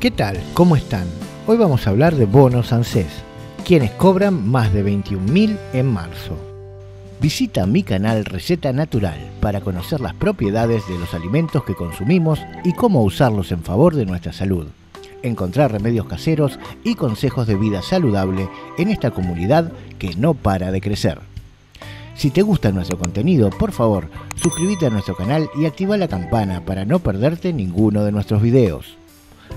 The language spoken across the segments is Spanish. ¿Qué tal? ¿Cómo están? Hoy vamos a hablar de bonos ANSES, quienes cobran más de 21.000 en marzo. Visita mi canal Receta Natural para conocer las propiedades de los alimentos que consumimos y cómo usarlos en favor de nuestra salud. Encontrar remedios caseros y consejos de vida saludable en esta comunidad que no para de crecer. Si te gusta nuestro contenido, por favor, suscríbete a nuestro canal y activa la campana para no perderte ninguno de nuestros videos.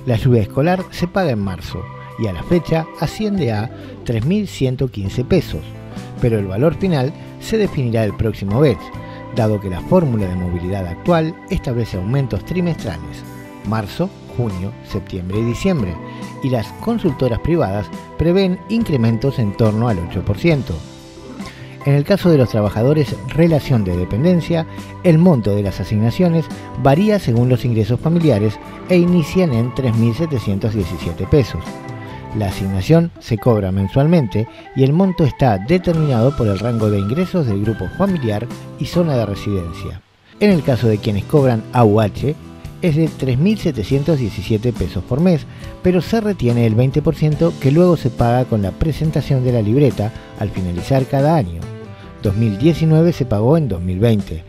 La ayuda escolar se paga en marzo y a la fecha asciende a 3.115 pesos, pero el valor final se definirá el próximo mes, dado que la fórmula de movilidad actual establece aumentos trimestrales, marzo, junio, septiembre y diciembre, y las consultoras privadas prevén incrementos en torno al 8%. En el caso de los trabajadores relación de dependencia, el monto de las asignaciones varía según los ingresos familiares e inician en 3.717 pesos. La asignación se cobra mensualmente y el monto está determinado por el rango de ingresos del grupo familiar y zona de residencia. En el caso de quienes cobran AUH, es de 3.717 pesos por mes, pero se retiene el 20% que luego se paga con la presentación de la libreta al finalizar cada año. 2019 se pagó en 2020,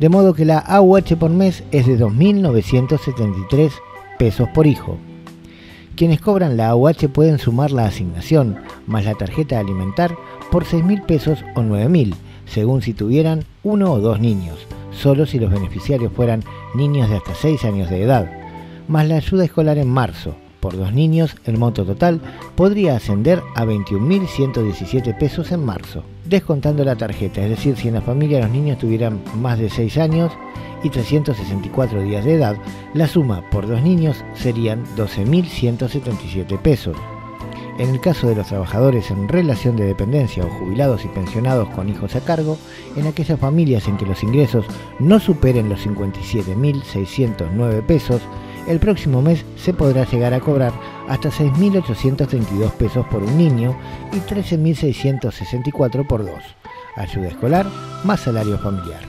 de modo que la AUH por mes es de 2.973 pesos por hijo. Quienes cobran la AUH pueden sumar la asignación más la tarjeta alimentar por 6.000 pesos o 9.000, según si tuvieran uno o dos niños, solo si los beneficiarios fueran niños de hasta 6 años de edad, más la ayuda escolar en marzo. Por dos niños, el monto total podría ascender a 21.117 pesos en marzo, descontando la tarjeta, es decir, si en la familia los niños tuvieran más de 6 años y 364 días de edad, la suma por dos niños serían 12.177 pesos. En el caso de los trabajadores en relación de dependencia o jubilados y pensionados con hijos a cargo, en aquellas familias en que los ingresos no superen los 57.609 pesos, el próximo mes se podrá llegar a cobrar hasta 6.832 pesos por un niño y 13.664 por dos. Ayuda escolar más salario familiar.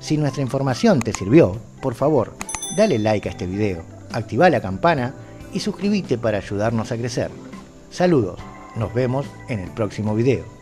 Si nuestra información te sirvió, por favor, dale like a este video, activa la campana y suscríbete para ayudarnos a crecer. Saludos, nos vemos en el próximo video.